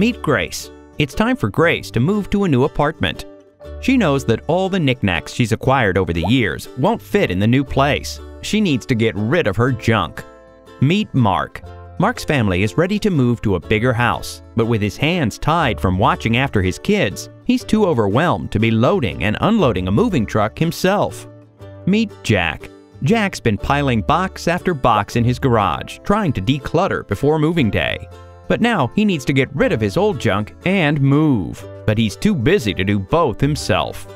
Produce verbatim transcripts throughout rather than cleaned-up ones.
Meet Grace. It's time for Grace to move to a new apartment. She knows that all the knickknacks she's acquired over the years won't fit in the new place. She needs to get rid of her junk. Meet Mark. Mark's family is ready to move to a bigger house, but with his hands tied from watching after his kids, he's too overwhelmed to be loading and unloading a moving truck himself. Meet Jack. Jack's been piling box after box in his garage, trying to declutter before moving day. But now he needs to get rid of his old junk and move. But he's too busy to do both himself.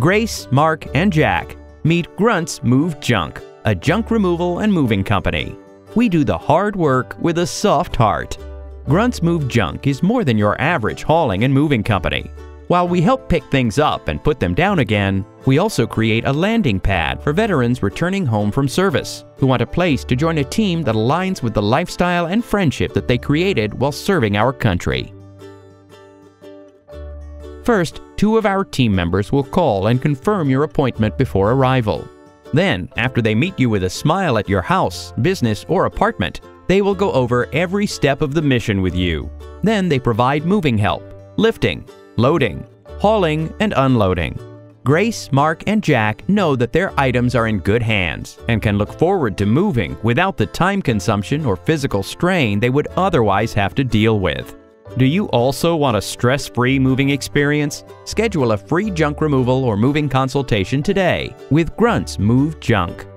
Grace, Mark, and Jack meet Grunts Move Junk, a junk removal and moving company. We do the hard work with a soft heart. Grunts Move Junk is more than your average hauling and moving company. While we help pick things up and put them down again, we also create a landing pad for veterans returning home from service who want a place to join a team that aligns with the lifestyle and friendship that they created while serving our country. First, two of our team members will call and confirm your appointment before arrival. Then, after they meet you with a smile at your house, business, or apartment, they will go over every step of the mission with you. Then they provide moving help, lifting, loading, hauling, and unloading. Grace, Mark, and Jack know that their items are in good hands and can look forward to moving without the time consumption or physical strain they would otherwise have to deal with. Do you also want a stress-free moving experience? Schedule a free junk removal or moving consultation today with Grunts Move Junk.